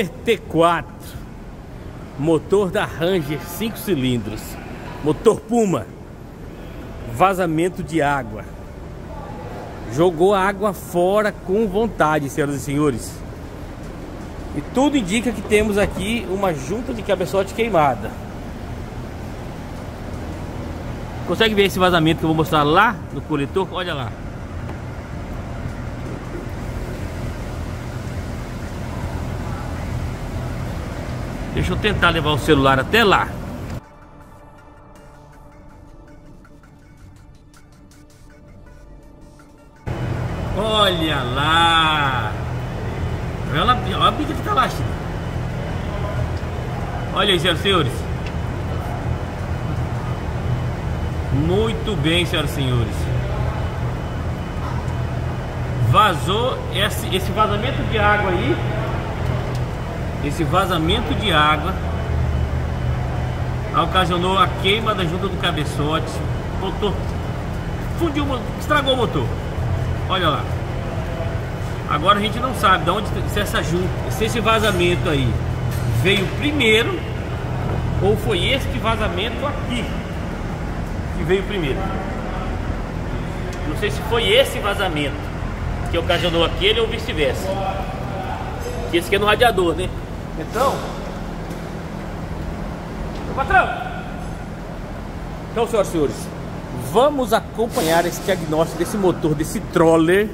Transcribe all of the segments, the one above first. Troller TX4, motor da Ranger 5 cilindros, motor Puma, vazamento de água. Jogou a água fora com vontade, senhoras e senhores. E tudo indica que temos aqui uma junta de cabeçote queimada. Consegue ver esse vazamento que eu vou mostrar lá no coletor? Olha lá. Deixa eu tentar levar o celular até lá. Olha lá. Olha a bica que tá lá, Chico. Olha aí, senhoras e senhores. Muito bem, senhoras e senhores. Vazou esse vazamento de água aí. Esse vazamento de água ocasionou a queima da junta do cabeçote. Motor fundiu, estragou o motor. Olha lá. Agora a gente não sabe de onde essa junta, se esse vazamento aí veio primeiro ou foi este vazamento aqui que veio primeiro. Não sei se foi esse vazamento que ocasionou aquele ou vice-versa. Esse aqui é no radiador, né? Então, meu patrão. Então, senhoras e senhores, vamos acompanhar esse diagnóstico desse motor, desse Troller,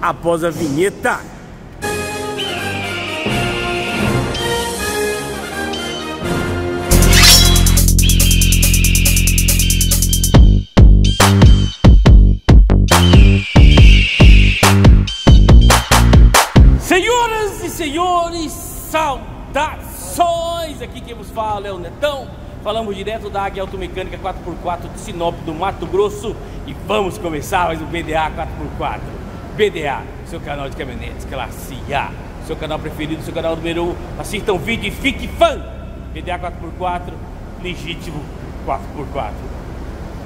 após a vinheta. Senhoras e senhores, saudações! Aqui quem vos fala é o Netão. Falamos direto da Águia Automecânica 4x4 de Sinop, do Mato Grosso. E vamos começar mais um BDA 4x4. BDA, seu canal de caminhonetes, classe A. Seu canal preferido, seu canal número 1. Assista um vídeo e fique fã! BDA 4x4, legítimo 4x4.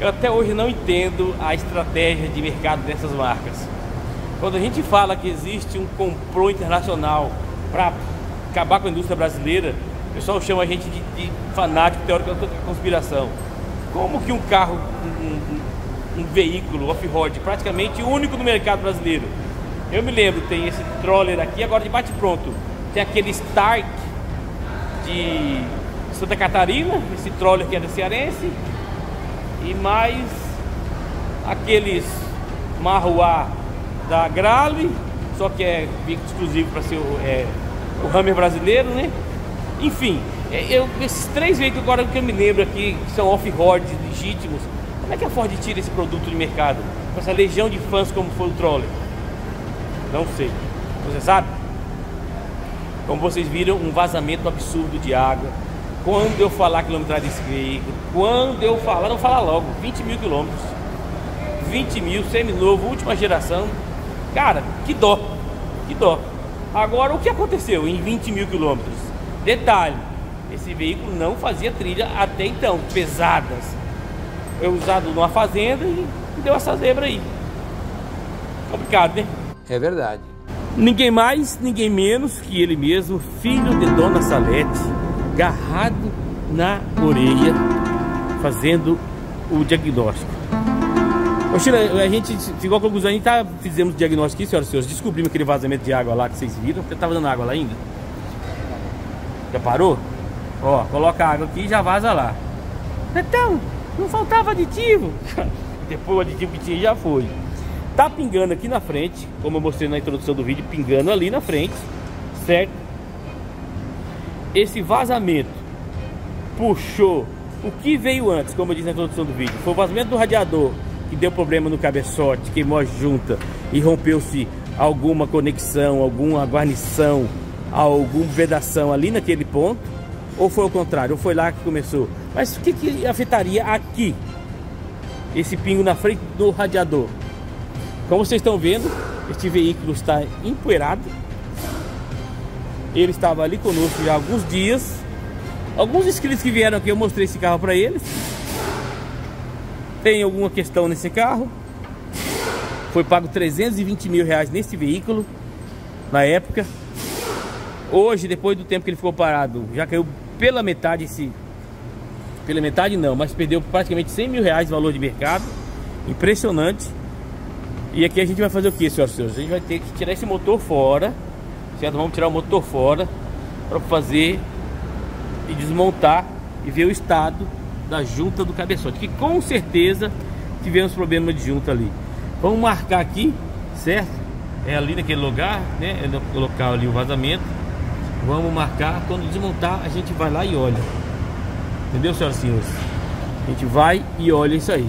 Eu até hoje não entendo a estratégia de mercado dessas marcas. Quando a gente fala que existe um complô internacional para acabar com a indústria brasileira, o pessoal chama a gente de fanático, teórico da conspiração. Como que um carro, um veículo off-road, praticamente único no mercado brasileiro? Eu me lembro, tem esse Troller aqui, agora de bate-pronto. Tem aquele Stark de Santa Catarina, esse Troller que é da Cearense, e mais aqueles Marruá da Grale, só que é exclusivo para ser o Ranger brasileiro, né? Enfim, esses três veículos agora que eu me lembro aqui, que são off-road legítimos, como é que a Ford tira esse produto de mercado? Com essa legião de fãs como foi o Troller? Não sei. Você sabe? Como vocês viram, um vazamento absurdo de água. Quando eu falar a quilometragem desse veículo, quando eu falar, não falar logo, 20 mil quilômetros. 20 mil, seminovo, última geração. Cara, que dó, que dó. Agora, o que aconteceu em 20 mil quilômetros? Detalhe, esse veículo não fazia trilha até então, pesadas. Foi usado numa fazenda e deu essa zebra aí. Complicado, né? É verdade. Ninguém mais, ninguém menos que ele mesmo, filho de Dona Salete, agarrado na orelha, fazendo o diagnóstico. A gente igual com o Guzani, fizemos o diagnóstico aqui, senhoras e senhores. Descobrimos aquele vazamento de água lá que vocês viram. Porque tava dando água lá ainda. Já parou? Ó, coloca a água aqui e já vaza lá. Então, não faltava aditivo. Depois o aditivo que tinha já foi. Tá pingando aqui na frente, como eu mostrei na introdução do vídeo, pingando ali na frente, certo? Esse vazamento puxou o que veio antes, como eu disse na introdução do vídeo. Foi o vazamento do radiador, que deu problema no cabeçote, queimou a junta e rompeu-se alguma conexão, alguma guarnição, alguma vedação ali naquele ponto, ou foi o contrário, ou foi lá que começou. Mas o que que afetaria aqui, esse pingo na frente do radiador? Como vocês estão vendo, este veículo está empoeirado. Ele estava ali conosco já há alguns dias. Alguns inscritos que vieram aqui, eu mostrei esse carro para eles. Tem alguma questão nesse carro. Foi pago 320 mil reais nesse veículo na época. Hoje, depois do tempo que ele ficou parado, já caiu pela metade esse... Pela metade não, mas perdeu praticamente 100 mil reais de valor de mercado. Impressionante. E aqui a gente vai fazer o que, senhoras e senhores? A gente vai ter que tirar esse motor fora, certo? Vamos tirar o motor fora para fazer e desmontar e ver o estado da junta do cabeçote, que com certeza tivemos problema de junta ali. Vamos marcar aqui, certo? É ali naquele lugar, né? É no local ali o vazamento. Vamos marcar, quando desmontar a gente vai lá e olha. Entendeu, senhoras e senhores? A gente vai e olha isso aí.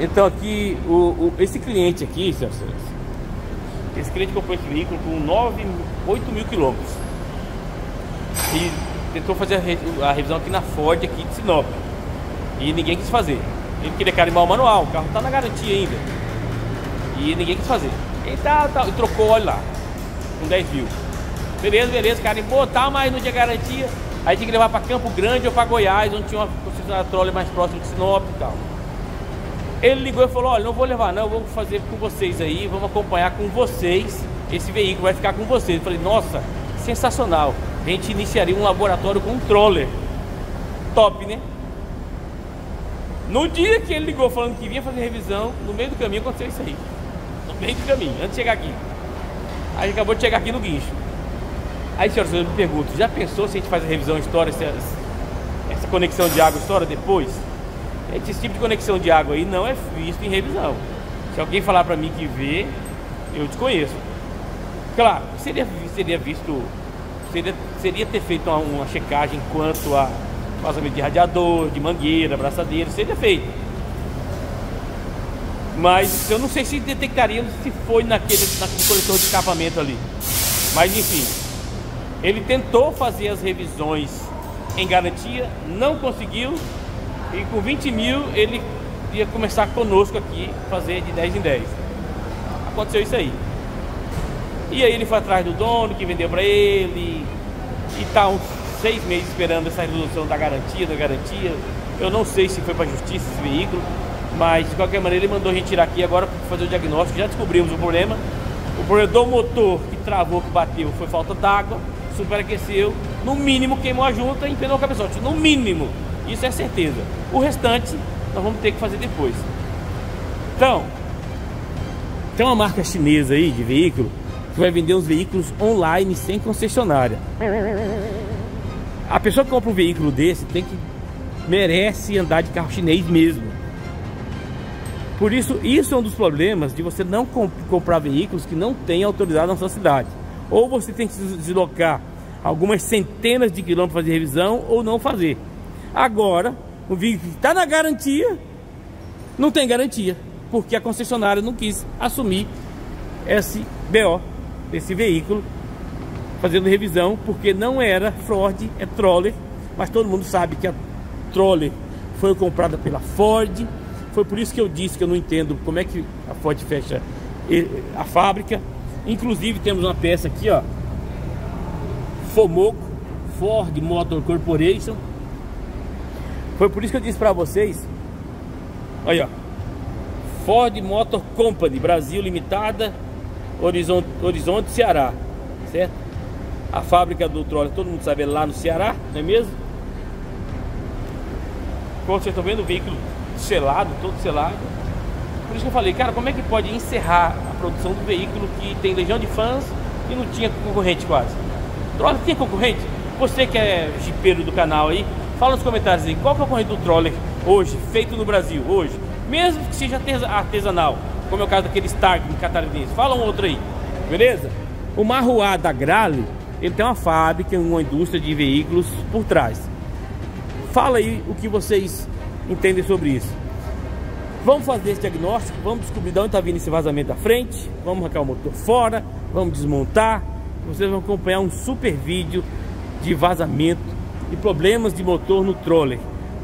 Então aqui, esse cliente aqui, senhoras e senhores, esse cliente comprou esse veículo com 8 mil quilômetros e tentou fazer a revisão aqui na Ford, aqui de Sinop, e ninguém quis fazer. Ele queria carimbar o manual, o carro tá na garantia ainda, e ninguém quis fazer. Ele e trocou o óleo lá, com 10 mil. Beleza, beleza, carimbou, tá, mas não tinha garantia. Aí tinha que levar para Campo Grande ou para Goiás, onde tinha uma concessionária Troller mais próxima de Sinop e tal. Ele ligou e falou: olha, não vou levar não, eu vou fazer com vocês aí, vamos acompanhar com vocês, esse veículo vai ficar com vocês. Eu falei: nossa, sensacional, a gente iniciaria um laboratório com um Troller, top, né? No dia que ele ligou falando que vinha fazer revisão, no meio do caminho aconteceu isso aí. No meio do caminho, antes de chegar aqui. Aí acabou de chegar aqui no guincho. Aí, senhoras e senhores, eu me pergunto, já pensou se a gente faz a revisão história, essa conexão de água história depois? Esse tipo de conexão de água aí não é visto em revisão. Se alguém falar pra mim que vê, eu desconheço. Claro, seria visto... Seria ter feito uma checagem quanto a vazamento de radiador, de mangueira, abraçadeira, seria feito. Mas eu não sei se detectaríamos se foi naquele coletor de escapamento ali. Mas enfim, ele tentou fazer as revisões em garantia, não conseguiu. E com 20 mil ele ia começar conosco aqui, fazer de 10 em 10. Aconteceu isso aí. E aí ele foi atrás do dono que vendeu pra ele. E tá uns 6 meses esperando essa resolução da garantia, Eu não sei se foi pra justiça esse veículo, mas de qualquer maneira ele mandou a gente tirar aqui agora pra fazer o diagnóstico. Já descobrimos o problema. O problema do motor que travou, que bateu, foi falta d'água, superaqueceu. No mínimo queimou a junta e empenou o cabeçote. No mínimo. Isso é certeza. O restante nós vamos ter que fazer depois. Então, tem uma marca chinesa aí de veículo que vai vender uns veículos online sem concessionária. A pessoa que compra um veículo desse merece andar de carro chinês mesmo. Por isso, isso é um dos problemas de você não comprar veículos que não tem autorizado na sua cidade. Ou você tem que se deslocar algumas centenas de quilômetros para fazer revisão ou não fazer. Agora, o veículo que está na garantia não tem garantia, porque a concessionária não quis assumir esse BO, esse veículo, fazendo revisão, porque não era Ford, é Troller. Mas todo mundo sabe que a Troller foi comprada pela Ford. Foi por isso que eu disse que eu não entendo como é que a Ford fecha a fábrica. Inclusive temos uma peça aqui, ó, FOMOCO, Ford Motor Corporation. Foi por isso que eu disse para vocês, olha, Ford Motor Company, Brasil Limitada, Horizonte, Ceará, certo? A fábrica do Troller, todo mundo sabe, é lá no Ceará, não é mesmo? Como vocês estão vendo, o veículo selado, todo selado. Por isso que eu falei, cara, como é que pode encerrar a produção do veículo que tem legião de fãs e não tinha concorrente quase? Troller tinha concorrente? Você que é jipeiro do canal aí, fala nos comentários aí, qual que é o concorrente do Troller hoje, feito no Brasil, hoje? Mesmo que seja artesanal, como é o caso daquele Stark catarinense. Fala um outro aí, beleza? O Marruá da Grale, ele tem uma fábrica, uma indústria de veículos por trás. Fala aí o que vocês entendem sobre isso. Vamos fazer esse diagnóstico, vamos descobrir de onde está vindo esse vazamento da frente, vamos arrancar o motor fora, vamos desmontar. Vocês vão acompanhar um super vídeo de vazamento e problemas de motor no Troller,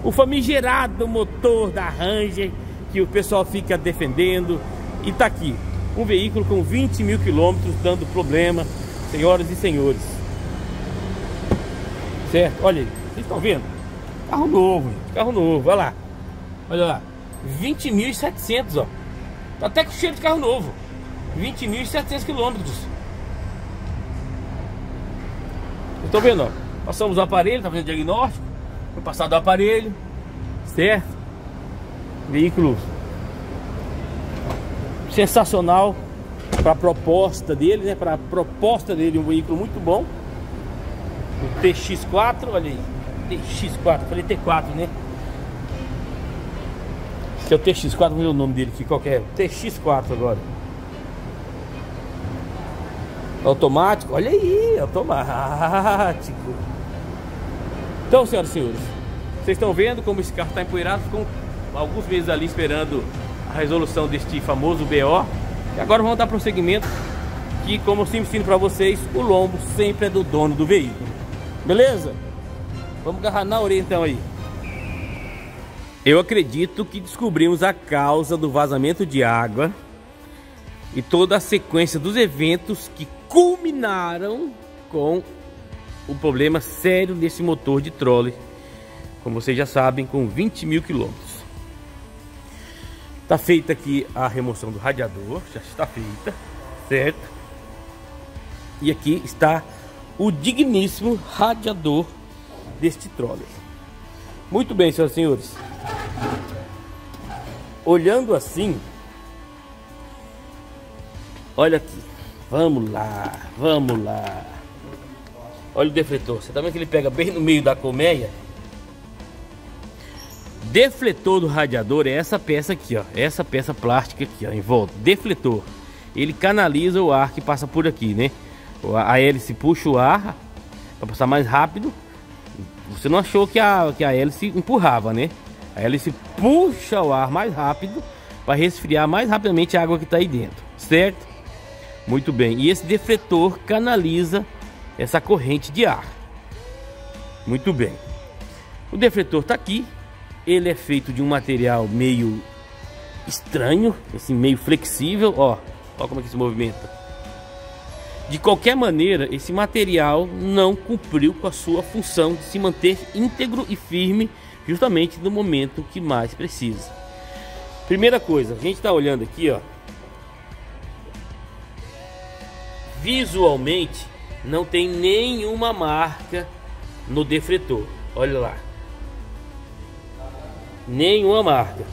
o famigerado motor da Ranger que o pessoal fica defendendo. E tá aqui, um veículo com 20 mil quilômetros dando problema, senhoras e senhores, certo? Olha aí, vocês estão vendo? Carro novo, olha lá, 20.700, ó, tá até que cheiro de carro novo, 20.700 quilômetros, Estão vendo, ó? Passamos o aparelho, tá fazendo diagnóstico. Foi passado o aparelho, certo? Veículo sensacional para a proposta dele, né? Para a proposta dele, um veículo muito bom. O TX4, olha aí. TX4, falei T4, né? Que é o TX4, não é o nome dele aqui, qual que é? TX4 agora. Automático, olha aí, automático. Então, senhoras e senhores, vocês estão vendo como esse carro está empoeirado, ficou alguns meses ali esperando a resolução deste famoso BO. E agora vamos dar prosseguimento, que como eu sempre ensino para vocês, o lombo sempre é do dono do veículo. Beleza? Vamos agarrar na orelha então aí. Eu acredito que descobrimos a causa do vazamento de água e toda a sequência dos eventos que culminaram com o problema sério desse motor de troller, como vocês já sabem, com 20 mil quilômetros. Está feita aqui a remoção do radiador, já está feita, certo? E aqui está o digníssimo radiador deste troller. Muito bem, senhoras e senhores. Olhando assim, olha aqui, vamos lá, olha o defletor, você tá vendo que ele pega bem no meio da colmeia? Defletor do radiador é essa peça aqui, ó, essa peça plástica aqui, ó, em volta, defletor, ele canaliza o ar que passa por aqui, né? A hélice puxa o ar para passar mais rápido. Você não achou que a hélice empurrava, né? A hélice puxa o ar mais rápido para resfriar mais rapidamente a água que está aí dentro, certo? Muito bem. E esse defletor canaliza essa corrente de ar. Muito bem. O defletor está aqui. Ele é feito de um material meio estranho, assim, meio flexível. Ó, olha como é que se movimenta. De qualquer maneira, esse material não cumpriu com a sua função de se manter íntegro e firme justamente no momento que mais precisa. Primeira coisa, a gente está olhando aqui, ó. Visualmente, não tem nenhuma marca no defletor. Olha lá. Nenhuma marca.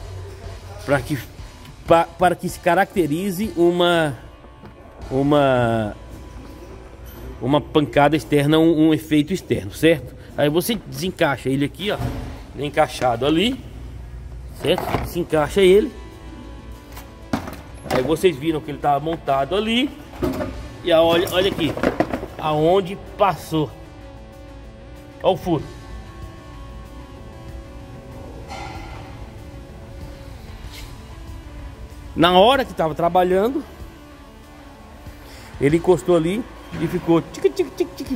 Para que se caracterize uma pancada externa, um efeito externo, certo? Aí você desencaixa ele aqui, ó, encaixado ali, certo? Desencaixa ele. Aí vocês viram que ele estava montado ali. E olha aqui, aonde passou. Olha o furo. Na hora que estava trabalhando, ele encostou ali e ficou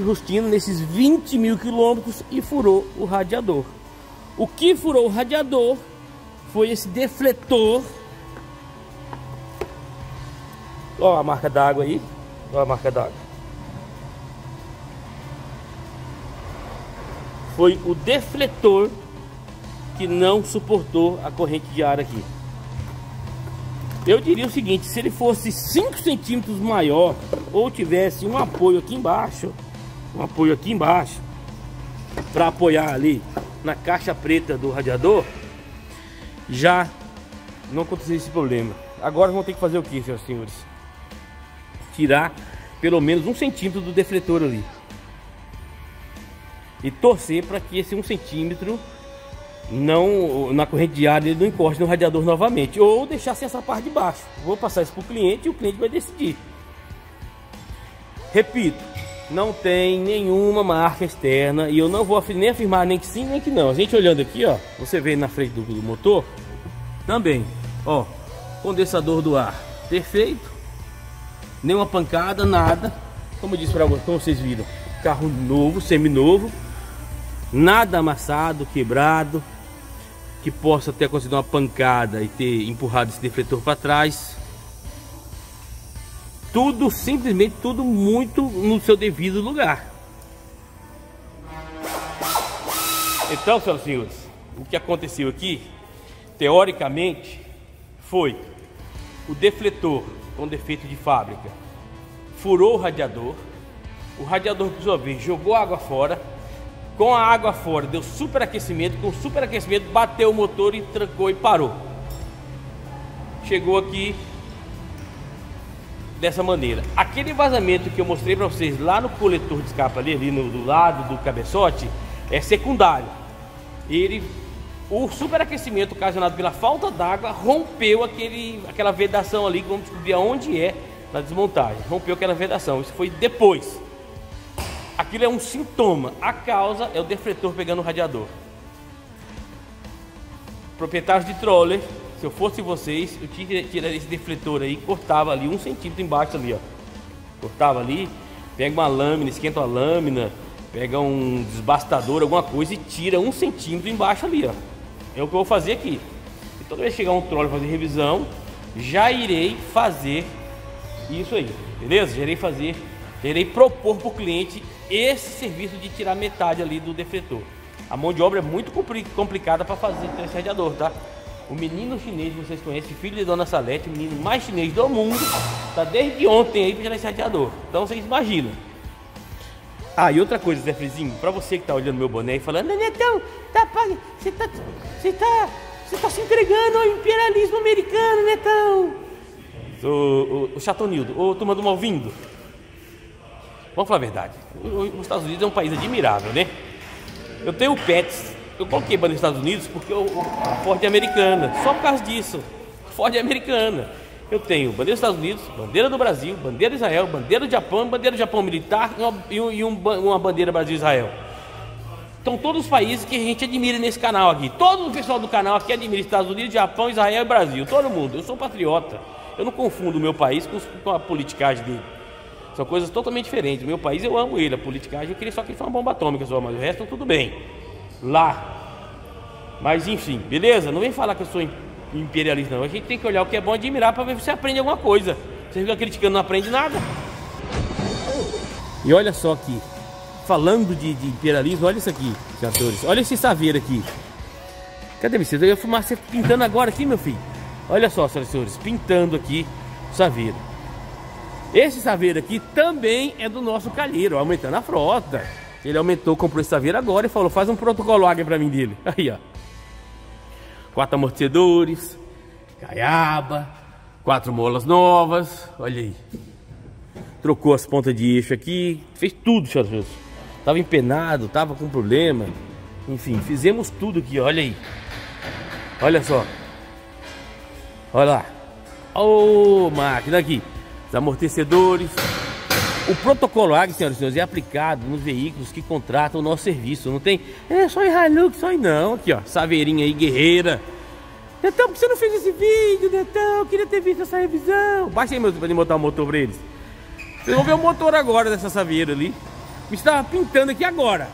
rustindo nesses 20 mil quilômetros e furou o radiador. O que furou o radiador foi esse defletor. Olha a marca d'água aí. Olha a marca d'água. Foi o defletor que não suportou a corrente de ar aqui. Eu diria o seguinte, se ele fosse 5 centímetros maior ou tivesse um apoio aqui embaixo, para apoiar ali na caixa preta do radiador, já não aconteceu esse problema. Agora vão ter que fazer o que, senhoras e senhores? Tirar pelo menos 1 centímetro do defletor ali e torcer para que esse 1 centímetro não, na corrente de ar, ele não encoste no radiador novamente, ou deixar sem essa parte de baixo. Vou passar isso para o cliente e o cliente vai decidir. Repito, não tem nenhuma marca externa e eu não vou nem afirmar nem que sim nem que não. A gente olhando aqui, ó, você vê na frente do motor também, ó, condensador do ar perfeito, nenhuma pancada, nada. Como eu disse para vocês, como vocês viram, carro novo, seminovo, nada amassado, quebrado, que possa ter acontecido uma pancada e ter empurrado esse defletor para trás. Tudo, simplesmente tudo muito no seu devido lugar. Então, senhoras e senhores, o que aconteceu aqui, teoricamente, foi o defletor com defeito de fábrica, furou o radiador, o radiador, por sua vez, jogou a água fora. Com a água fora, deu superaquecimento. Com superaquecimento, bateu o motor e trancou e parou. Chegou aqui dessa maneira. Aquele vazamento que eu mostrei para vocês lá no coletor de escape ali no, do lado do cabeçote, é secundário. O superaquecimento ocasionado pela falta d'água rompeu aquela vedação ali, que vamos descobrir aonde é na desmontagem. Rompeu aquela vedação, isso foi depois. Aquilo é um sintoma, a causa é o defletor pegando o radiador. Proprietários de troller, se eu fosse vocês, eu tiraria esse defletor aí, cortava ali 1 centímetro embaixo ali, ó. Cortava ali, pega uma lâmina, esquenta a lâmina, pega um desbastador, alguma coisa, e tira 1 centímetro embaixo ali, ó. É o que eu vou fazer aqui. E toda vez que chegar um troller fazer revisão, já irei fazer isso aí, beleza? Já irei propor para o cliente esse serviço de tirar metade ali do defletor. A mão de obra é muito complicada para fazer esse radiador, tá? O menino chinês que vocês conhecem, filho de Dona Salete, o menino mais chinês do mundo, tá desde ontem aí para tirar esse radiador. Então vocês imaginam. Ah, e outra coisa, Zé Frizinho, para você que tá olhando meu boné e falando: Netão, você tá se entregando ao imperialismo americano, Netão. O Chatonildo, ô, turma do Malvindo. Vamos falar a verdade, os Estados Unidos é um país admirável, né? Eu tenho pets, eu coloquei bandeira nos Estados Unidos porque a Ford é americana, só por causa disso. A Ford é americana. Eu tenho bandeira dos Estados Unidos, bandeira do Brasil, bandeira de Israel, bandeira do Japão militar e uma bandeira Brasil-Israel. Então todos os países que a gente admira nesse canal aqui. Todo o pessoal do canal aqui admira Estados Unidos, Japão, Israel e Brasil. Todo mundo. Eu sou patriota. Eu não confundo o meu país com a politicagem dele. São coisas totalmente diferentes. O meu país, eu amo ele. A politicagem, eu queria só que ele fosse uma bomba atômica só, mas o resto tudo bem. Lá. Mas enfim, beleza? Não vem falar que eu sou imperialista, não. A gente tem que olhar o que é bom e admirar para ver se você aprende alguma coisa. Você fica criticando, não aprende nada. E olha só aqui, falando de imperialismo, olha isso aqui, senhores. Olha esse Saveiro aqui. Cadê você? Eu ia fumar você pintando agora aqui, meu filho. Olha só, senhores, pintando aqui o Saveiro. Esse Saveiro aqui também é do nosso Calheiro, aumentando a frota. Ele aumentou, comprou esse Saveiro agora e falou: faz um protocolo Águia para mim dele. Aí, ó. 4 amortecedores, caiaba, 4 molas novas, olha aí. Trocou as pontas de eixo aqui, fez tudo, senhores. Tava empenado, tava com problema. Enfim, fizemos tudo aqui, olha aí. Olha só. Olha lá. Ô, máquina aqui. Os amortecedores. O protocolo Águia, senhoras e senhores, é aplicado nos veículos que contratam o nosso serviço. Não tem, só em Hilux, só em não. Aqui, ó, Saveirinha aí, guerreira. Netão, por que você não fez esse vídeo, Netão? Eu queria ter visto essa revisão. Baixa aí, meu, pra botar o motor pra eles. Vocês vão ver o motor agora dessa Saveira ali. Me estava pintando aqui agora.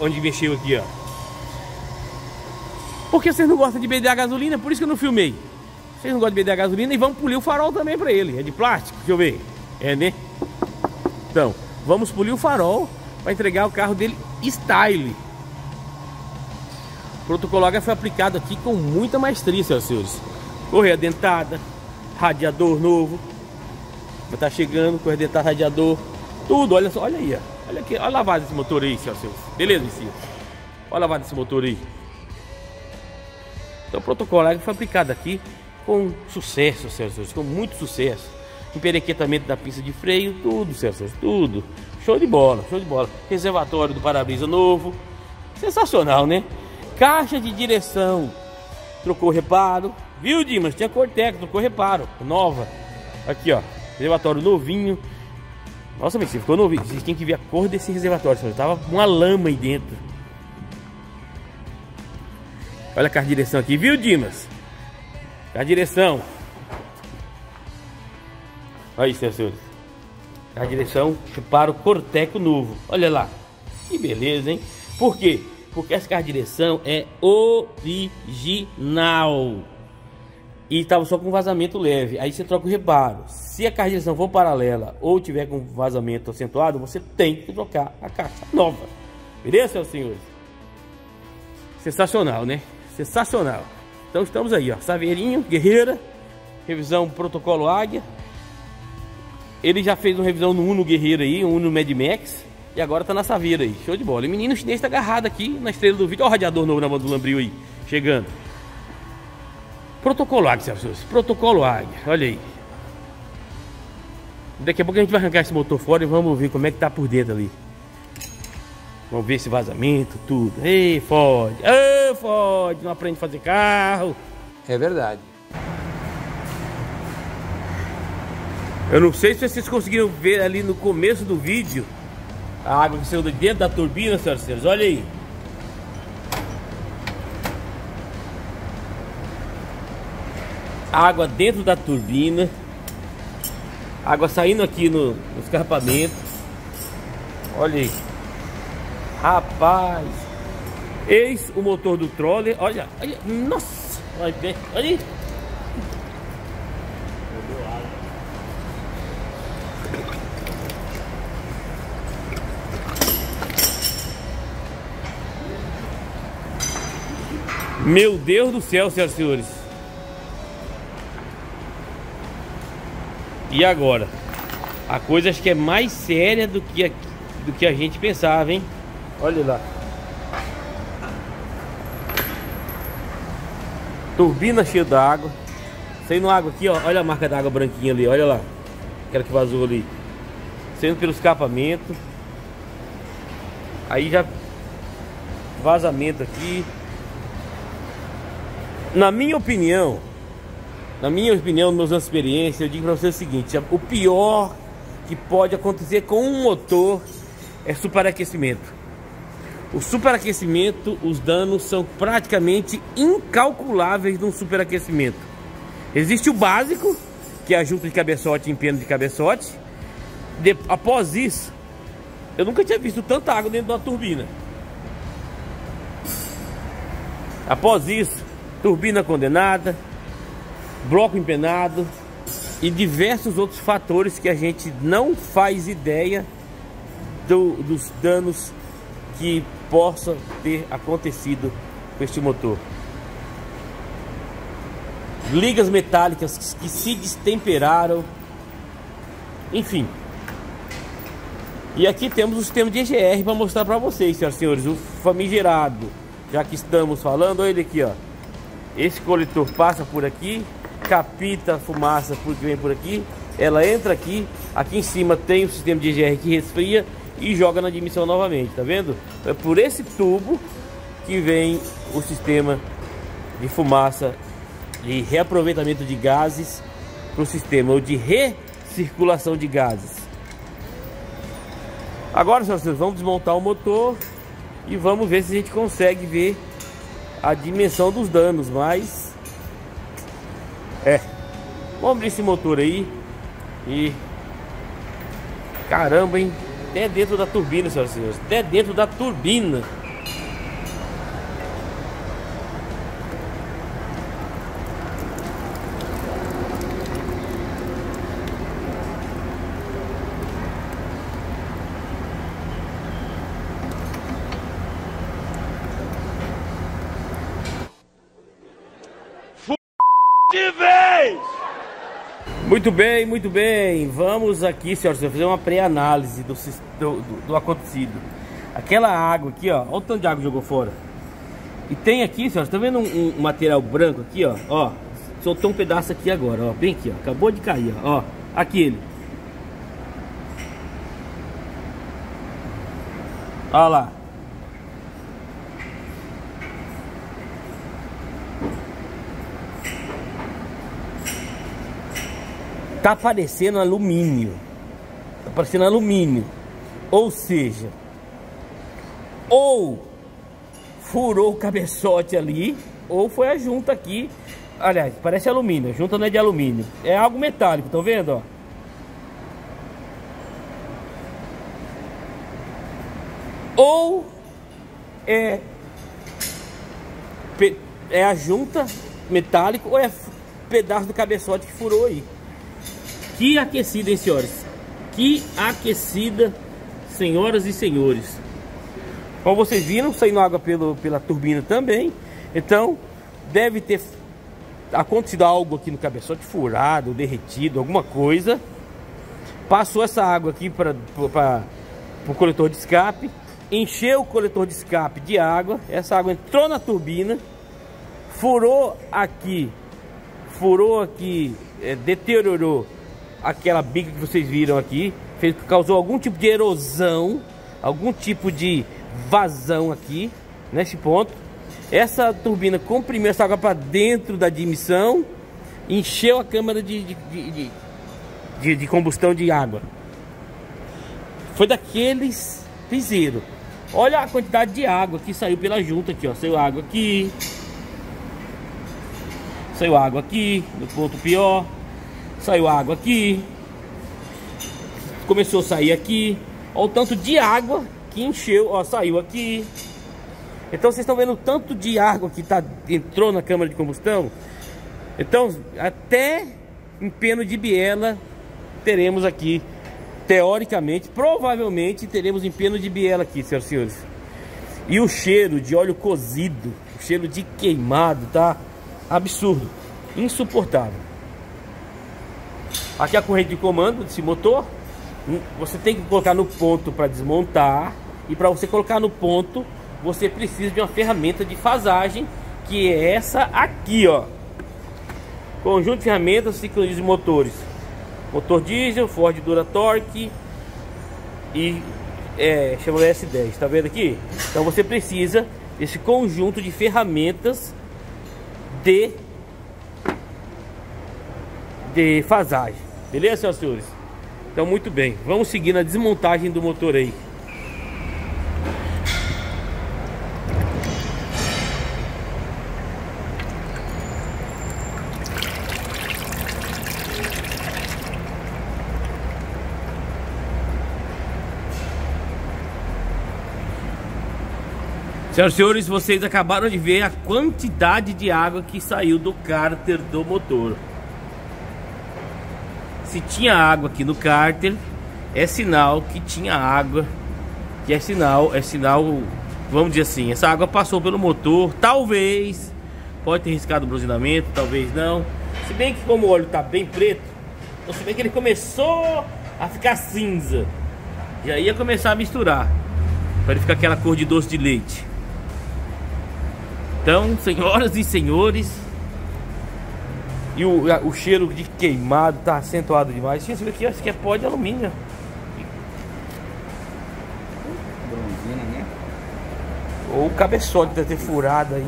Onde mexeu aqui, ó. Porque vocês não gostam de BDA gasolina, por isso que eu não filmei. Vocês não gostam de BDA gasolina e vamos polir o farol também pra ele. É de plástico, deixa eu ver. É, né? Então, vamos polir o farol para entregar o carro dele style. O protocolo Águia foi aplicado aqui com muita maestria, senhoras e senhores. Correia dentada, radiador novo. Já tá chegando, correia dentada, radiador, tudo. Olha só, olha aí, ó. Olha aqui, olha a lavada desse motor aí, senhoras e senhores. Beleza, Messias? Olha a lavada desse motor aí. Então, o protocolo Águia foi aplicado aqui com sucesso, senhoras e senhores, com muito sucesso. Emperequetamento da pista de freio, tudo, senhores, tudo. Show de bola, show de bola. Reservatório do para-brisa novo. Sensacional, né? Caixa de direção, trocou reparo. Viu, Dimas? Tinha Cortex, trocou reparo. Nova. Aqui, ó. Reservatório novinho. Nossa, mas ficou novinho. Vocês têm que ver a cor desse reservatório, senhores. Tava uma lama aí dentro. Olha a caixa de direção aqui, viu, Dimas? Caixa de direção. Aí, senhores, a direção, reparo Corteco novo. Olha lá, que beleza, hein? Por quê? Porque essa carro de direção é original. E estava só com vazamento leve. Aí você troca o reparo. Se a carro de direção for paralela ou tiver com vazamento acentuado, você tem que trocar a caixa nova. Beleza, senhoras e senhores? Sensacional, né? Sensacional. Então estamos aí, ó. Saveirinho, guerreira. Revisão protocolo Águia. Ele já fez uma revisão no Uno Guerreiro aí, um Uno Mad Max, e agora tá na Saveiro aí, show de bola. E o menino chinês tá agarrado aqui na estrela do vídeo. Olha o radiador novo na mão do Lambrio aí, chegando. Protocolo Águia, senhoras e senhores, protocolo Águia, olha aí. Daqui a pouco a gente vai arrancar esse motor fora e vamos ver como é que tá por dentro ali. Vamos ver esse vazamento, tudo. Ei, Ford, ô Ford, não aprende a fazer carro. É verdade. Eu não sei se vocês conseguiram ver ali no começo do vídeo a água que saiu de dentro da turbina, senhoras e senhores. Olha aí. Água dentro da turbina. Água saindo aqui no escarpamento. Olha aí. Rapaz. Eis o motor do Troller. Olha, olha. Nossa. Olha aí. Meu Deus do céu, senhoras e senhores. E agora? A coisa acho que é mais séria do que a gente pensava, hein? Olha lá. Turbina cheia d'água. Saindo água aqui, ó. Olha a marca d'água branquinha ali, olha lá. Aquela que vazou ali. Saindo pelo escapamento. Aí já... vazamento aqui. Na minha opinião, meus anos de experiência, eu digo para vocês o seguinte: o pior que pode acontecer com um motor é superaquecimento. O superaquecimento, os danos são praticamente incalculáveis num superaquecimento. Existe o básico, que é a junta de cabeçote e empeno de cabeçote. Após isso, eu nunca tinha visto tanta água dentro de uma turbina. Após isso, turbina condenada, bloco empenado e diversos outros fatores que a gente não faz ideia dos danos que possam ter acontecido com este motor. Ligas metálicas que se destemperaram, enfim. E aqui temos o sistema de EGR para mostrar para vocês, senhoras e senhores, o famigerado, já que estamos falando, olha ele aqui, ó. Esse coletor passa por aqui, capta a fumaça porque vem por aqui, ela entra aqui, aqui em cima tem o sistema de EGR que resfria e joga na admissão novamente, tá vendo? É por esse tubo que vem o sistema de fumaça de reaproveitamento de gases para o sistema, ou de recirculação de gases. Agora, senhoras e senhores, vamos desmontar o motor e vamos ver se a gente consegue ver a dimensão dos danos, mas vamos abrir esse motor aí. E caramba, hein? Até dentro da turbina, senhoras e senhores, até dentro da turbina. Muito bem, vamos aqui, senhoras e senhores, fazer uma pré-análise do acontecido. Aquela água aqui, ó, olha o tanto de água que jogou fora. E tem aqui, senhoras, tá vendo um material branco aqui, ó, ó, soltou um pedaço aqui agora, ó, bem aqui, ó, acabou de cair, ó, ó, aquele. Olha lá. Tá parecendo alumínio. Tá parecendo alumínio. Ou seja, ou furou o cabeçote ali, ou foi a junta aqui. Aliás, parece alumínio. A junta não é de alumínio. É algo metálico, tá vendo? Ó. Ou é a junta metálico, ou é pedaço do cabeçote que furou aí. Que aquecida, hein, senhores? Que aquecida, senhoras e senhores. Como vocês viram, saindo água pela turbina também. Então, deve ter acontecido algo aqui no cabeçote, furado, derretido, alguma coisa. Passou essa água aqui para o coletor de escape, encheu o coletor de escape de água, essa água entrou na turbina, furou aqui, deteriorou aquela bica que vocês viram aqui, fez, causou algum tipo de erosão, algum tipo de vazão aqui, neste ponto. Essa turbina comprimiu essa água para dentro da admissão, encheu a câmara de combustão de água. Foi daqueles piseiros. Olha a quantidade de água que saiu pela junta aqui, ó. Saiu água aqui, saiu água aqui, no ponto pior, saiu água aqui, começou a sair aqui. Olha o tanto de água que encheu, ó, saiu aqui. Então vocês estão vendo o tanto de água que tá, entrou na câmara de combustão. Então até em peno de biela teremos aqui, teoricamente, provavelmente teremos em peno de biela aqui, senhoras e senhores. E o cheiro de óleo cozido, o cheiro de queimado, tá absurdo, insuportável. Aqui a corrente de comando desse motor, você tem que colocar no ponto para desmontar, e para você colocar no ponto você precisa de uma ferramenta de fasagem, que é essa aqui, ó. Conjunto de ferramentas, ciclismo de motores, motor diesel, Ford Dura Torque e Chevrolet S10, tá vendo aqui? Então você precisa desse conjunto de ferramentas de fasagem, beleza, senhoras e senhores? Então muito bem, vamos seguir na desmontagem do motor aí. Senhoras e senhores, vocês acabaram de ver a quantidade de água que saiu do cárter do motor. Se tinha água aqui no cárter, é sinal que tinha água, que é sinal, vamos dizer assim, essa água passou pelo motor, talvez, pode ter riscado o bronzeamento, talvez não. Se bem que como o óleo tá bem preto, então se bem que ele começou a ficar cinza, já ia começar a misturar, para ele ficar aquela cor de doce de leite. Então, senhoras e senhores, e o cheiro de queimado tá acentuado demais. Tinha esse aqui, ó, esse aqui é pó de alumínio. Bronzina, né? Ou o cabeçote deve ter furado aí.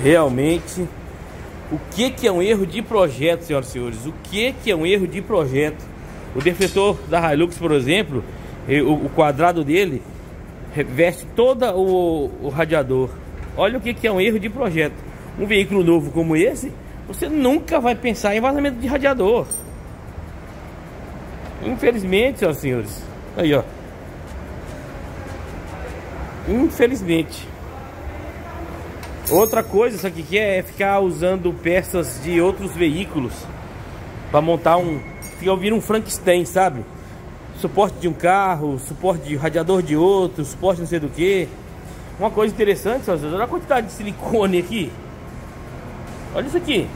Realmente, o que é um erro de projeto, senhoras e senhores? O que é um erro de projeto? O defletor da Hilux, por exemplo, o quadrado dele reveste todo o radiador. Olha o que é um erro de projeto. Um veículo novo como esse, você nunca vai pensar em vazamento de radiador. Infelizmente, senhoras e senhores. Aí, ó. Infelizmente. Outra coisa, isso aqui que é ficar usando peças de outros veículos para montar um... Fica ouvindo um Frankenstein, sabe? Suporte de um carro, suporte de radiador de outro, suporte não sei do que. Uma coisa interessante, senhoras e senhores, olha a quantidade de silicone aqui. Olha isso aqui.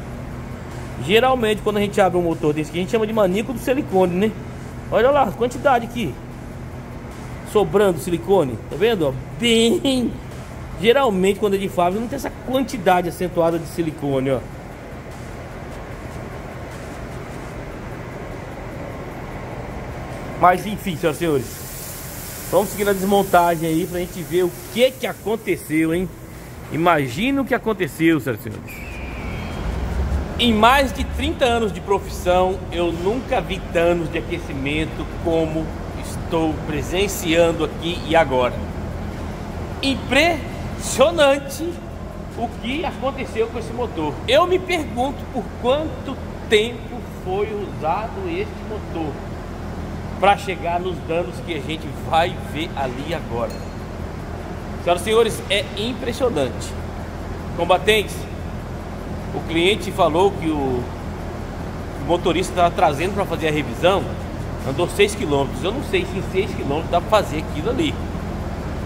Geralmente quando a gente abre um motor desse aqui, a gente chama de maníaco do silicone, né? Olha lá a quantidade aqui. Sobrando silicone, tá vendo? Ó, bem... Geralmente quando é de fábrica não tem essa quantidade acentuada de silicone, ó. Mas enfim, senhoras e senhores, vamos seguir a desmontagem aí pra gente ver o que aconteceu, hein? Imagina o que aconteceu, senhoras e senhores. Em mais de 30 anos de profissão, eu nunca vi danos de aquecimento como estou presenciando aqui e agora. Impressionante o que aconteceu com esse motor. Eu me pergunto por quanto tempo foi usado este motor para chegar nos danos que a gente vai ver ali agora. Senhoras e senhores, é impressionante. Combatentes, o cliente falou que o motorista estava trazendo para fazer a revisão, andou 6 km. Eu não sei se em 6 km dá para fazer aquilo ali,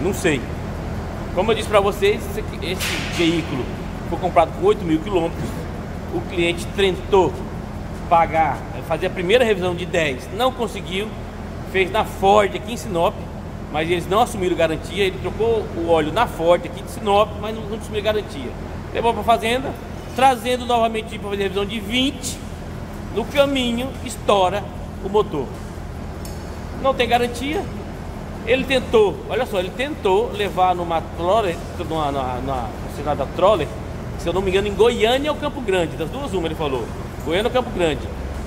não sei. Como eu disse para vocês, esse veículo foi comprado com 8.000 quilômetros, o cliente tentou pagar, fazer a primeira revisão de 10, não conseguiu, fez na Ford aqui em Sinop, mas eles não assumiram garantia, ele trocou o óleo na Ford aqui de Sinop, mas não assumiu garantia. Levou para a fazenda, trazendo novamente para fazer a revisão de 20, no caminho estoura o motor. Não tem garantia. Ele tentou, olha só, ele tentou levar numa Troller, na Troller, se eu não me engano, em Goiânia ou Campo Grande, das duas uma, ele falou, Goiânia ou Campo Grande.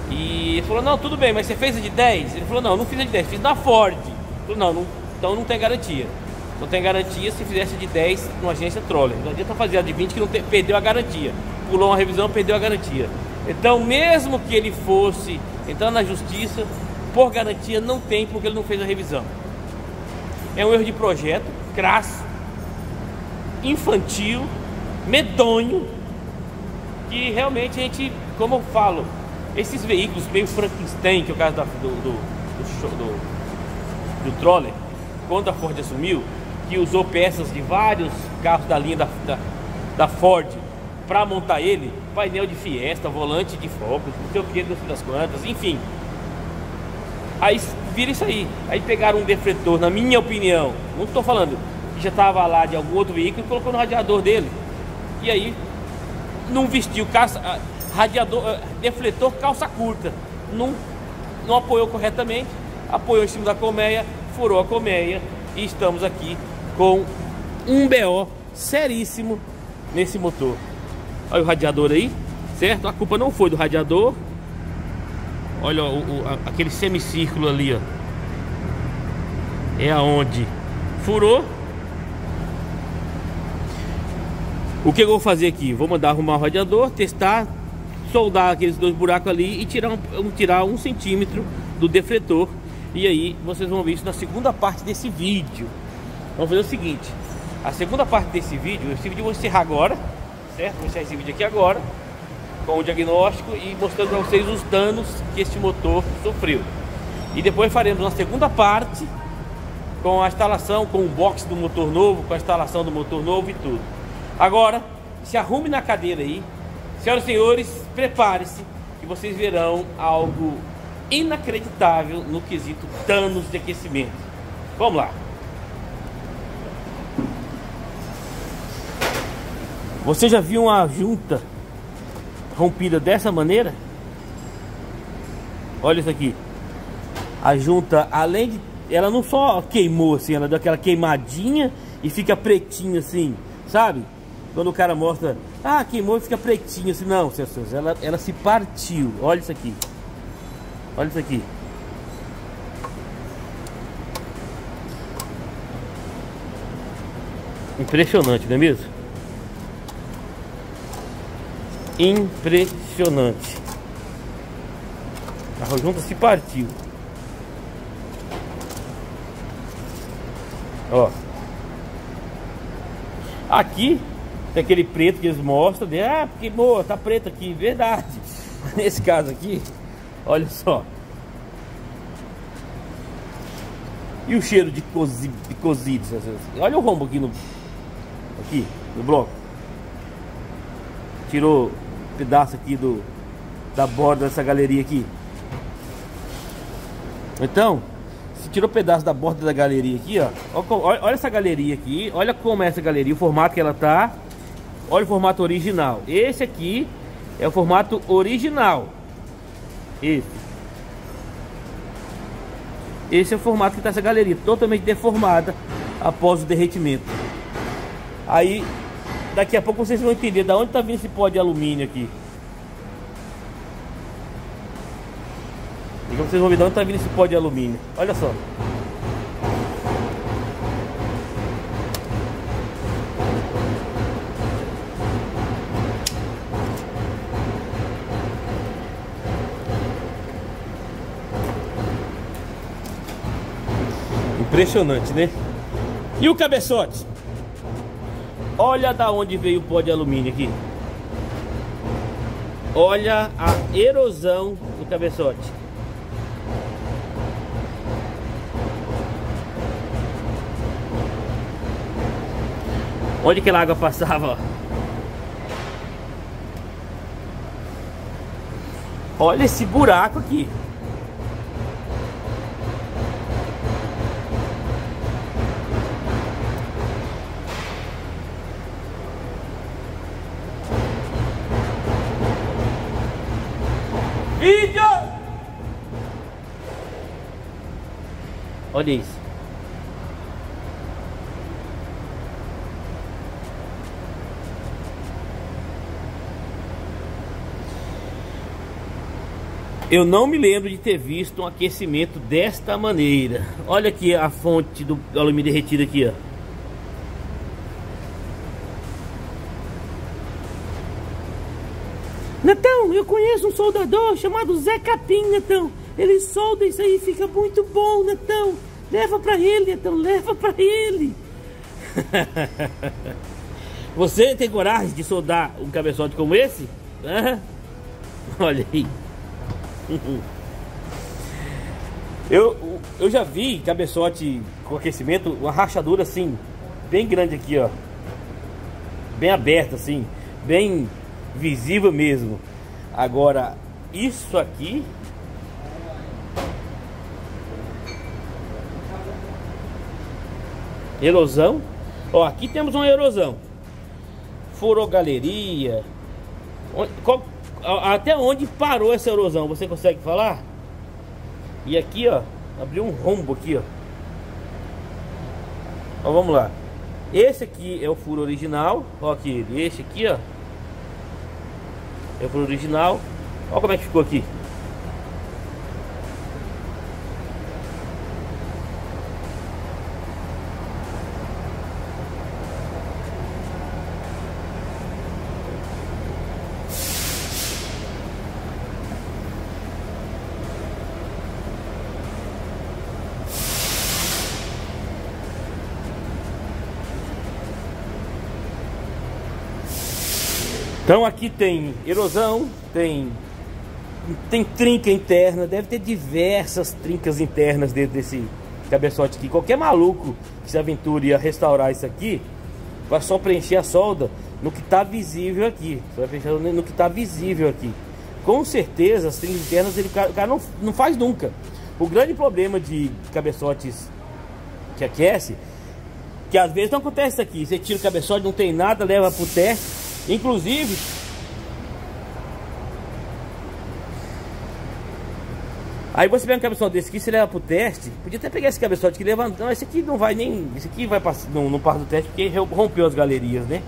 E ele falou, não, tudo bem, mas você fez a de 10? Ele falou, não, não fiz a de 10, fiz na Ford. Ele falou, não, então não tem garantia. Não tem garantia se fizesse de 10 numa agência Troller. Não adianta fazer a de 20 que não tem, perdeu a garantia. Pulou uma revisão, perdeu a garantia. Então, mesmo que ele fosse entrar na justiça, por garantia não tem, porque ele não fez a revisão. É um erro de projeto, crasso, infantil, medonho, que realmente a gente, como eu falo, esses veículos meio Frankenstein, que é o caso do Troller, quando a Ford assumiu, que usou peças de vários carros da linha da Ford para montar ele, painel de Fiesta, volante de Focus, não sei o que, no fim das contas, enfim. Aí vira isso aí, aí pegaram um defletor, na minha opinião, não estou falando, que já estava lá de algum outro veículo e colocou no radiador dele. E aí, não vestiu calça, defletor calça curta, não apoiou corretamente, apoiou em cima da colmeia, furou a colmeia e estamos aqui com um BO seríssimo nesse motor. Olha o radiador aí, certo? A culpa não foi do radiador. Olha aquele semicírculo ali, ó. É aonde furou. O que eu vou fazer aqui? Vou mandar arrumar o radiador, testar, soldar aqueles dois buracos ali e tirar um centímetro do defletor. E aí vocês vão ver isso na segunda parte desse vídeo. Vamos fazer o seguinte: a segunda parte desse vídeo, eu vou encerrar agora, certo? Vou encerrar esse vídeo aqui agora, com o diagnóstico e mostrando para vocês os danos que este motor sofreu. E depois faremos uma segunda parte com a instalação, com o box do motor novo, com a instalação do motor novo e tudo. Agora, se arrume na cadeira aí. Senhoras e senhores, prepare-se que vocês verão algo inacreditável no quesito danos de aquecimento. Vamos lá. Você já viu uma junta rompida dessa maneira? Olha isso aqui. A junta, além de... ela não só queimou assim, ela deu aquela queimadinha e fica pretinho assim, sabe? Quando o cara mostra, ah, queimou e fica pretinho assim. Não, senhores, ela se partiu. Olha isso aqui. Olha isso aqui. Impressionante, não é mesmo? Impressionante. A junta se partiu. Ó. Aqui tem aquele preto que eles mostram. De, ah, porque boa, tá preto aqui. Verdade. Nesse caso aqui, olha só. E o cheiro de cozido. Olha o rombo aqui no bloco. Tirou pedaço aqui da borda dessa galeria aqui. Então, se tirou pedaço da borda da galeria aqui, ó. Olha essa galeria aqui. Olha como é essa galeria, o formato que ela tá. Olha o formato original. Esse aqui é o formato original. Esse é o formato que tá essa galeria, totalmente deformada após o derretimento. Aí daqui a pouco vocês vão entender da onde tá vindo esse pó de alumínio aqui. Então vocês vão ver da onde tá vindo esse pó de alumínio. Olha só. Impressionante, né? E o cabeçote? Olha da onde veio o pó de alumínio aqui. Olha a erosão do cabeçote. Onde aquela água passava? Ó. Olha esse buraco aqui. Vídeo! Olha isso. Eu não me lembro de ter visto um aquecimento desta maneira. Olha aqui a fonte do alumínio derretido aqui, ó. Netão, eu conheço um soldador chamado Zé Capim, Netão. Ele solda isso aí, fica muito bom, Netão. Leva pra ele, Netão, leva pra ele. Você tem coragem de soldar um cabeçote como esse? Hã? Olha aí. Eu já vi cabeçote com aquecimento, uma rachadura assim, bem grande aqui, ó. Bem aberta assim, bem visível mesmo. Agora, isso aqui... Erosão. Ó, aqui temos uma erosão. Furou galeria. Até onde parou essa erosão? Você consegue falar? E aqui, ó, abriu um rombo aqui, ó. Ó, vamos lá. Esse aqui é o furo original. Ó aqui, esse aqui, ó, é o furo original. Ó como é que ficou aqui. Então aqui tem erosão, tem trinca interna, deve ter diversas trincas internas dentro desse cabeçote aqui. Qualquer maluco que se aventure a restaurar isso aqui, vai só preencher a solda no que está visível aqui. Só vai preencher no que está visível aqui. Com certeza as trincas internas o cara não faz nunca. O grande problema de cabeçotes que aquece, que às vezes não acontece isso aqui. Você tira o cabeçote, não tem nada, leva pro teste. Inclusive, aí você pega um cabeçote desse aqui, você leva pro teste. Podia até pegar esse cabeçote que levanta. Não, esse aqui não vai nem. Esse aqui vai passar, não passa do teste porque rompeu as galerias, né?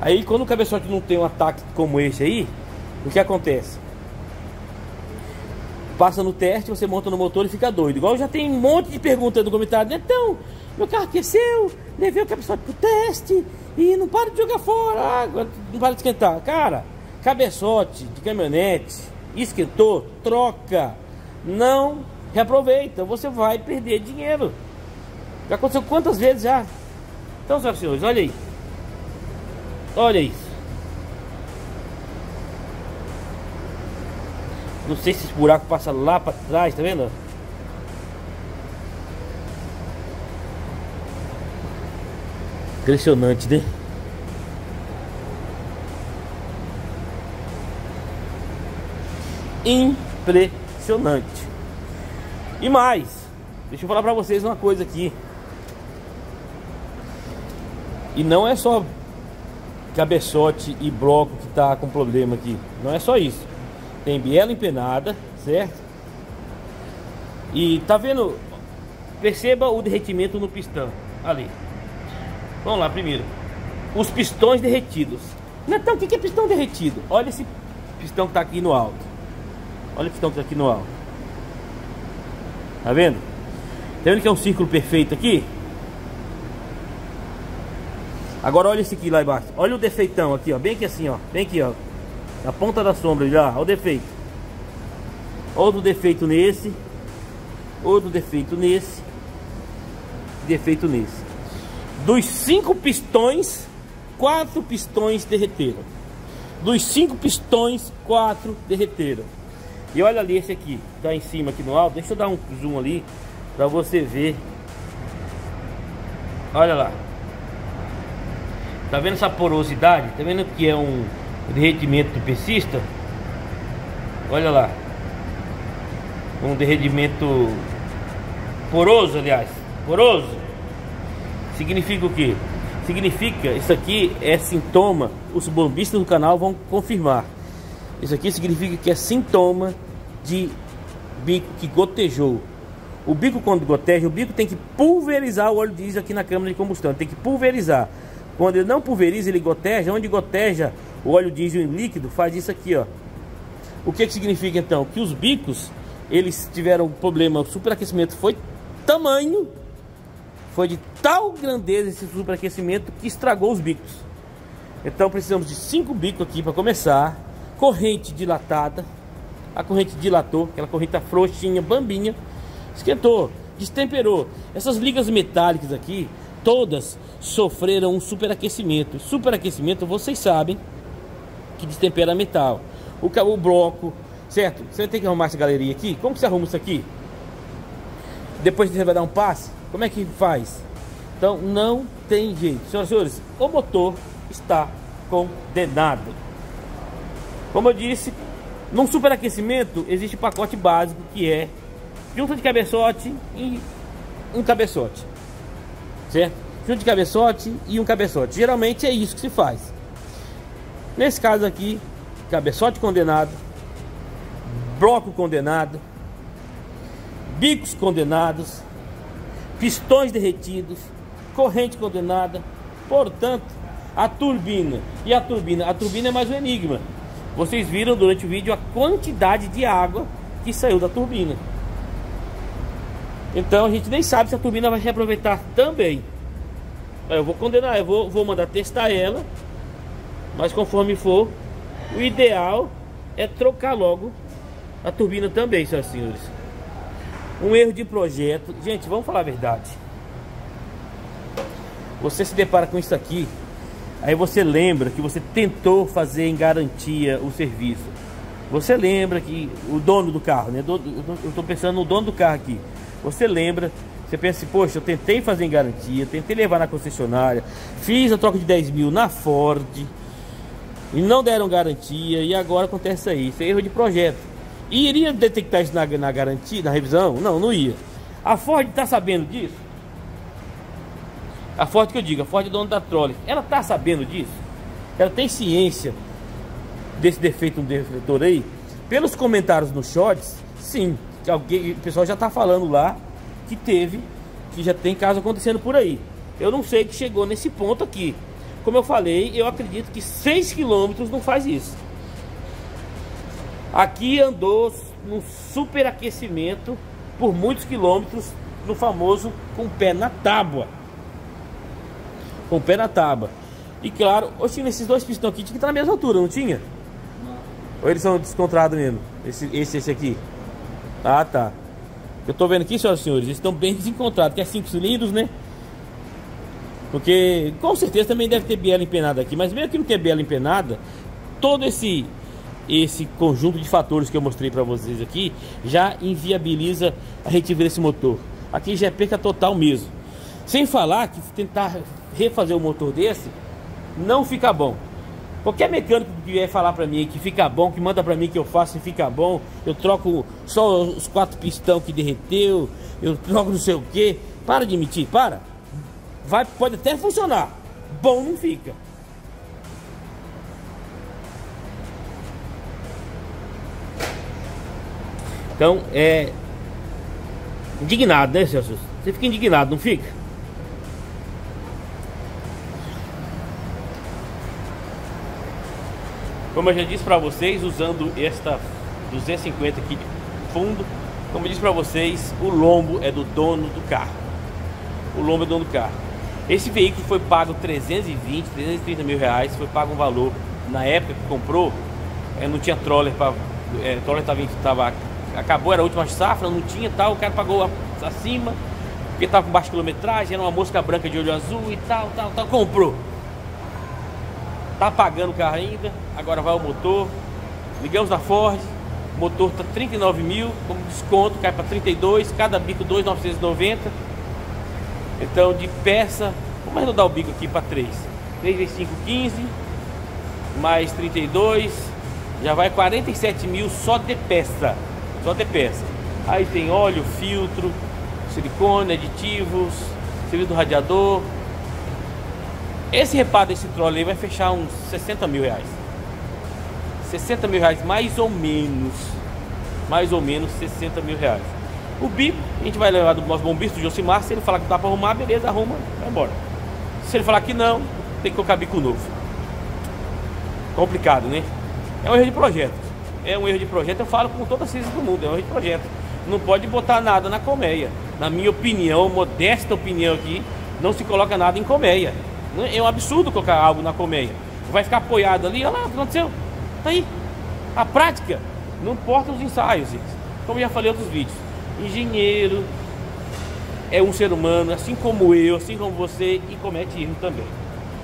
Aí quando o cabeçote não tem um ataque como esse aí, o que acontece? Passa no teste, você monta no motor e fica doido. Igual já tem um monte de perguntas no comentário, né? Então, meu carro aqueceu, levei o cabeçote pro teste e não para de jogar fora, a água não para de esquentar. Cara, cabeçote de caminhonete, esquentou, troca, não reaproveita, você vai perder dinheiro. Já aconteceu quantas vezes já? Então, senhoras e senhores, olha aí. Olha isso. Não sei se esse buraco passa lá pra trás, tá vendo? Impressionante, né? Impressionante. E mais, deixa eu falar pra vocês uma coisa aqui. E não é só cabeçote e bloco que tá com problema aqui. Não é só isso. Tem biela empenada, certo? E tá vendo? Perceba o derretimento no pistão. Ali. Vamos lá, primeiro. Os pistões derretidos. Netão, o que é pistão derretido? Olha esse pistão que tá aqui no alto. Olha o pistão que tá aqui no alto. Tá vendo? Tá vendo que é um círculo perfeito aqui? Agora olha esse aqui lá embaixo. Olha o defeitão aqui, ó. Bem aqui assim, ó. Bem aqui, ó. Na ponta da sombra, olha. Olha o defeito. Outro defeito nesse. Outro defeito nesse. Defeito nesse. Dos 5 pistões, 4 pistões derreteram. Dos 5 pistões, 4 derreteram. E olha ali esse aqui, tá em cima aqui no alto. Deixa eu dar um zoom ali pra você ver. Olha lá. Tá vendo essa porosidade? Tá vendo que é um derretimento do persista? Olha lá. Um derretimento poroso, aliás. Poroso. Significa o quê? Significa, isso aqui é sintoma. Os bombistas do canal vão confirmar. Isso aqui significa que é sintoma de bico que gotejou. O bico, quando goteja, o bico tem que pulverizar o óleo diesel aqui na câmara de combustão. Ele tem que pulverizar. Quando ele não pulveriza, ele goteja. Onde goteja o óleo diesel em líquido, faz isso aqui, ó. O que que significa, então? Que os bicos, eles tiveram um problema. O superaquecimento foi tamanho, foi de tal grandeza esse superaquecimento que estragou os bicos. Então precisamos de 5 bicos aqui para começar. Corrente dilatada. A corrente dilatou, aquela corrente tá frouxinha, bambinha. Esquentou, destemperou. Essas ligas metálicas aqui, todas sofreram um superaquecimento. Superaquecimento, vocês sabem que destempera metal. O bloco, certo? Você vai ter que arrumar essa galeria aqui. Como que você arruma isso aqui? Depois você vai dar um passe? Como é que faz? Então não tem jeito. Senhoras e senhores, o motor está condenado. Como eu disse, num superaquecimento existe o pacote básico, que é junta de cabeçote e um cabeçote, certo? Junta de cabeçote e um cabeçote. Geralmente é isso que se faz. Nesse caso aqui, cabeçote condenado, bloco condenado, bicos condenados, pistões derretidos, corrente condenada. Portanto, a turbina e a turbina. A turbina é mais um enigma. Vocês viram durante o vídeo a quantidade de água que saiu da turbina. Então a gente nem sabe se a turbina vai se aproveitar também. Eu vou condenar, eu vou mandar testar ela. Mas conforme for, o ideal é trocar logo a turbina também, senhoras e senhores. Um erro de projeto. Gente, vamos falar a verdade. Você se depara com isso aqui, aí você lembra que você tentou fazer em garantia o serviço. Você lembra que o dono do carro, né? Eu estou pensando no dono do carro aqui. Você lembra, você pensa assim, poxa, eu tentei fazer em garantia, tentei levar na concessionária, fiz a troca de 10 mil na Ford e não deram garantia, e agora acontece aí, isso é erro de projeto. E iria detectar isso na garantia, na revisão? Não, não ia. A Ford está sabendo disso? A Ford, que eu digo, a Ford é dona da Troller, ela está sabendo disso? Ela tem ciência desse defeito no defletor aí? Pelos comentários nos shorts, sim. Alguém, o pessoal já está falando lá que teve, que já tem caso acontecendo por aí. Eu não sei que chegou nesse ponto aqui. Como eu falei, eu acredito que 6 km não faz isso. Aqui andou num superaquecimento por muitos quilômetros, no famoso com o pé na tábua. Com o pé na tábua. E claro, hoje nesses dois pistões aqui tinha que estar na mesma altura, não tinha? Ou eles são descontrados mesmo? Esse aqui. Ah, tá. Eu tô vendo aqui, senhoras e senhores, eles estão bem desencontrados, que é 5 cilindros, né? Porque com certeza também deve ter biela empenada aqui, mas mesmo que não tenha biela empenada, todo esse conjunto de fatores que eu mostrei para vocês aqui já inviabiliza a retífica desse motor. Aqui já é perca total mesmo. Sem falar que tentar refazer um motor desse não fica bom. Qualquer mecânico que vier falar pra mim que fica bom, que manda pra mim que eu faço e fica bom, eu troco só os 4 pistão que derreteu, eu troco não sei o que, para de mentir, para. Vai, pode até funcionar, bom não fica. Então é indignado, né, Celso? Você fica indignado, não fica? Como eu já disse para vocês, usando esta 250 aqui de fundo, como eu disse para vocês, o lombo é do dono do carro. O lombo é do dono do carro. Esse veículo foi pago 320, 330 mil reais, foi pago um valor. Na época que comprou, não tinha Troller, Troller tava, acabou, era a última safra, não tinha tal, o cara pagou acima, porque estava com baixa quilometragem, era uma mosca branca de olho azul e tal, comprou. Tá pagando o carro ainda, agora vai o motor. Ligamos na Ford, o motor tá 39 mil, como desconto cai para 32, cada bico 2.990. Então de peça, vamos arredondar o bico aqui para 3 vezes 5, 15, mais 32, já vai 47 mil só de peça. Só de peça. Aí tem óleo, filtro, silicone, aditivos, serviço do radiador. Esse reparo desse Troller aí vai fechar uns 60 mil reais. 60 mil reais mais ou menos. Mais ou menos 60 mil reais. O bico a gente vai levar do nosso bombista, do Josimar. Se ele falar que dá pra arrumar, beleza, arruma, vai embora. Se ele falar que não, tem que colocar bico novo. Complicado, né? É um erro de projeto. É um erro de projeto, eu falo com toda a ciência do mundo. É um erro de projeto. Não pode botar nada na colmeia. Na minha opinião, modesta opinião aqui, não se coloca nada em colmeia. É um absurdo colocar algo na colmeia. Vai ficar apoiado ali, olha lá o que aconteceu. Tá aí. A prática não importa os ensaios, gente. Como eu já falei em outros vídeos, engenheiro é um ser humano, assim como eu, assim como você, e comete erro também.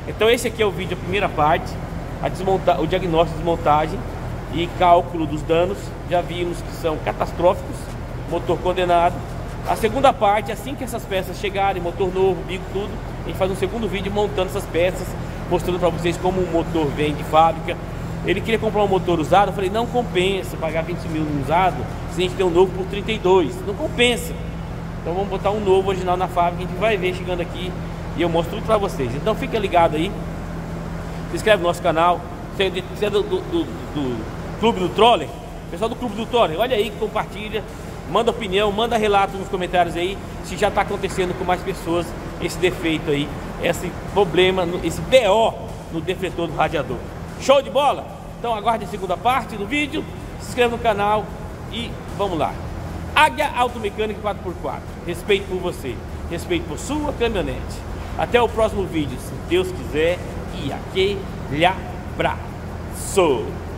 Então esse aqui é o vídeo, a primeira parte, o diagnóstico, desmontagem e cálculo dos danos. Já vimos que são catastróficos, motor condenado. A segunda parte, assim que essas peças chegarem, motor novo, bico, tudo, a gente faz um segundo vídeo montando essas peças, mostrando para vocês como o motor vem de fábrica. Ele queria comprar um motor usado, eu falei, não compensa pagar 20 mil no usado, se a gente tem um novo por 32, não compensa. Então vamos botar um novo original na fábrica, a gente vai ver chegando aqui e eu mostro tudo para vocês. Então fica ligado aí, se inscreve no nosso canal, se é do Clube do Troller, pessoal do Clube do Troller, olha aí, compartilha, manda opinião, manda relato nos comentários aí, se já está acontecendo com mais pessoas esse defeito aí, esse problema, esse BO no defletor do radiador. Show de bola? Então aguarde a segunda parte do vídeo, se inscreva no canal e vamos lá. Águia Automecânica 4x4, respeito por você, respeito por sua caminhonete. Até o próximo vídeo, se Deus quiser, e aquele abraço.